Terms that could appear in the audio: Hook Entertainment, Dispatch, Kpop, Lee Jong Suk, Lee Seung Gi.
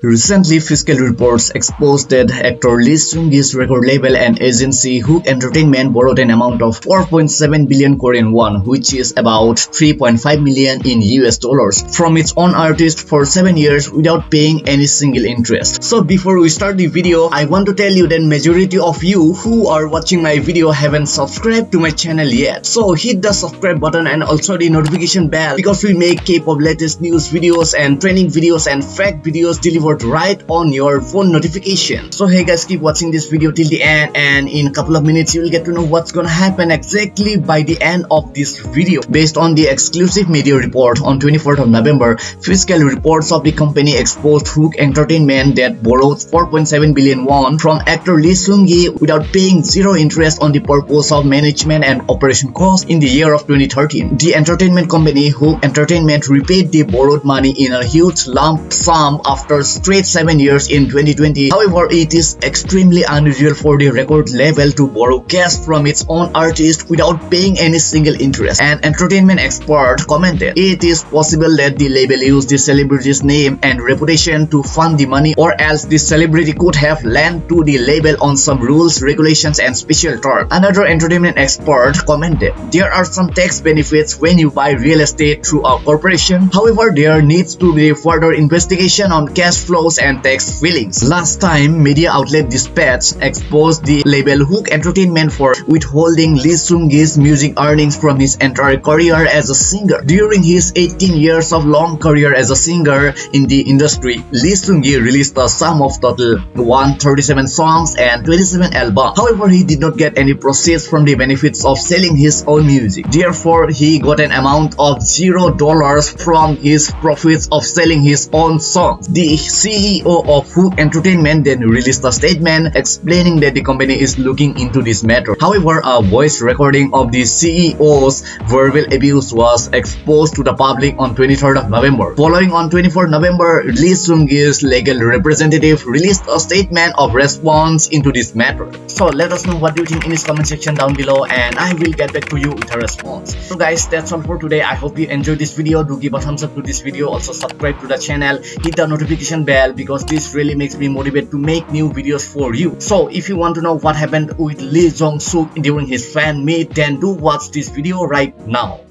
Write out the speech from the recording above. Recently, fiscal reports exposed that actor Lee Seung Gi's record label and agency Hook Entertainment borrowed an amount of 4.7 billion Korean won, which is about $3.5 million in US dollars, from its own artist for 7 years without paying any single interest. So before we start the video, I want to tell you that majority of you who are watching my video haven't subscribed to my channel yet. So hit the subscribe button and also the notification bell, because we make K-pop latest news videos and training videos and fact videos delivered right on your phone notification. So hey guys, keep watching this video till the end, and in a couple of minutes you will get to know what's gonna happen exactly by the end of this video. Based on the exclusive media report on 24th of November, fiscal reports of the company exposed Hook Entertainment that borrowed 4.7 billion won from actor Lee Seung Gi without paying zero interest on the purpose of management and operation costs in the year of 2013. The entertainment company Hook Entertainment repaid the borrowed money in a huge lump sum after straight 7 years in 2020. However, it is extremely unusual for the record label to borrow cash from its own artist without paying any single interest. An entertainment expert commented, "It is possible that the label used the celebrity's name and reputation to fund the money, or else the celebrity could have lent to the label on some rules, regulations, and special terms." Another entertainment expert commented, "There are some tax benefits when you buy real estate through a corporation. However, there needs to be further investigation on cash flows and tax filings." Last time, media outlet Dispatch exposed the label Hook Entertainment for withholding Lee Seung Gi's music earnings from his entire career as a singer. During his 18 years of long career as a singer in the industry, Lee Seung Gi released a sum of total 137 songs and 27 albums. However, he did not get any proceeds from the benefits of selling his own music. Therefore, he got an amount of $0 from his profits of selling his own songs. The CEO of Hook Entertainment then released a statement explaining that the company is looking into this matter. However, a voice recording of the CEO's verbal abuse was exposed to the public on 23rd of November. Following on 24th November, Lee Seung Gi's legal representative released a statement of response into this matter. So let us know what you think in this comment section down below, and I will get back to you with a response. So guys, that's all for today. I hope you enjoyed this video. Do give a thumbs up to this video. Also subscribe to the channel. Hit the notification bell, because this really makes me motivated to make new videos for you. So if you want to know what happened with Lee Jong Suk during his fan meet, then do watch this video right now.